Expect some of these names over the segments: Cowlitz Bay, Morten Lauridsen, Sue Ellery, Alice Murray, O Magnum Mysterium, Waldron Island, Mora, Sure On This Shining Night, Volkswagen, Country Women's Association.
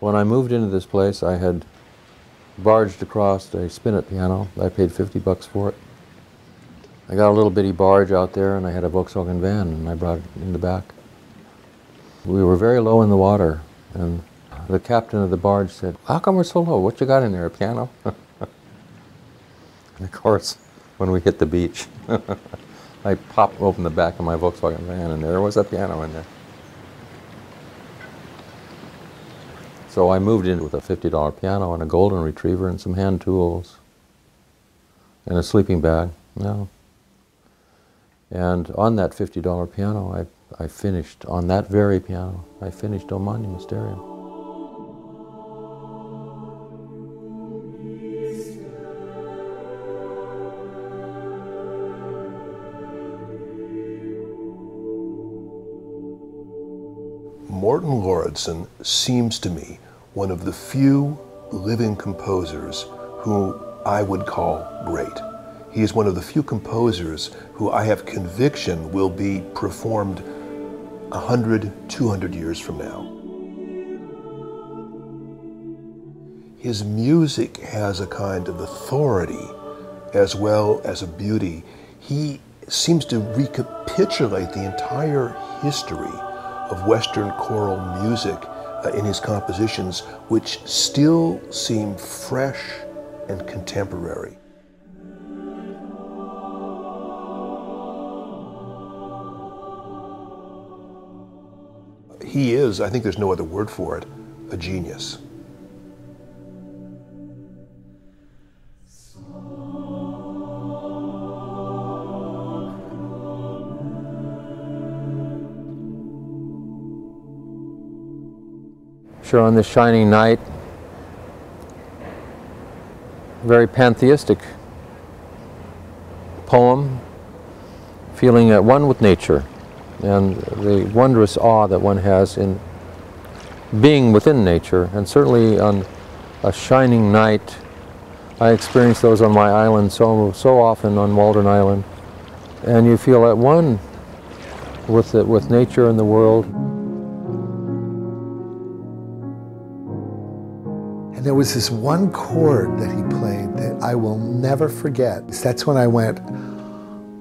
When I moved into this place, I had barged across a spinet piano. I paid $50 for it. I got a little bitty barge out there, and I had a Volkswagen van, and I brought it in the back. We were very low in the water, and the captain of the barge said, "How come we're so low? What you got in there, a piano?" And of course, when we hit the beach, I popped open the back of my Volkswagen van, and there was a piano in there. So I moved in with a $50 piano and a golden retriever and some hand tools and a sleeping bag. No. And on that $50 piano, I finished, on that very piano, I finished O Magnum Mysterium. Morten Lauridsen seems to me one of the few living composers who I would call great. He is one of the few composers who I have conviction will be performed 100, 200 years from now. His music has a kind of authority as well as a beauty. He seems to recapitulate the entire history of Western choral music in his compositions, which still seem fresh and contemporary. He is, I think there's no other word for it, a genius. Sure On This Shining Night, very pantheistic poem, feeling at one with nature, and the wondrous awe that one has in being within nature. And certainly on a shining night, I experience those on my island so often, on Waldron Island, and you feel at one with nature and the world. And there was this one chord that he played that I will never forget. That's when I went,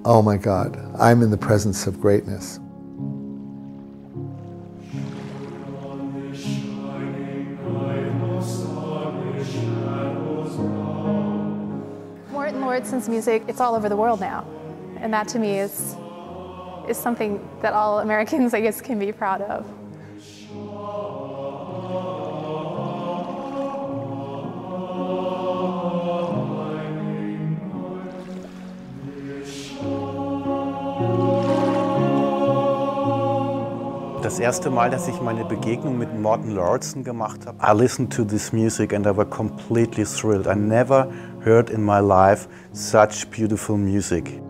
"Oh my God, I'm in the presence of greatness." Morten Lauridsen's music, it's all over the world now. And that to me is something that all Americans, I guess, can be proud of. Das erste Mal, dass ich meine Begegnung mit Morten Lauridsen gemacht habe, I listened to this music and I was completely thrilled. I never heard in my life such beautiful music.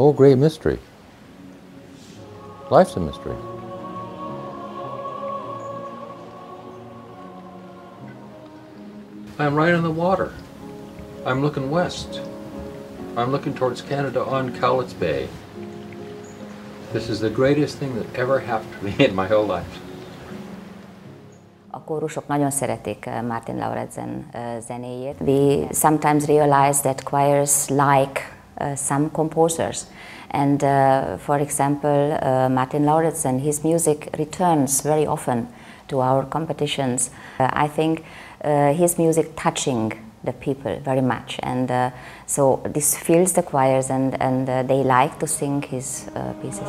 Oh, great mystery. Life's a mystery. I'm right on the water. I'm looking west. I'm looking towards Canada on Cowlitz Bay. This is the greatest thing that ever happened to me in my whole life. A kórusok nagyon szeretik Morten Lauridsen zenéjét. We sometimes realize that choirs like some composers, and for example Morten Lauridsen, his music returns very often to our competitions. I think his music touching the people very much, and so this fills the choirs, and they like to sing his pieces.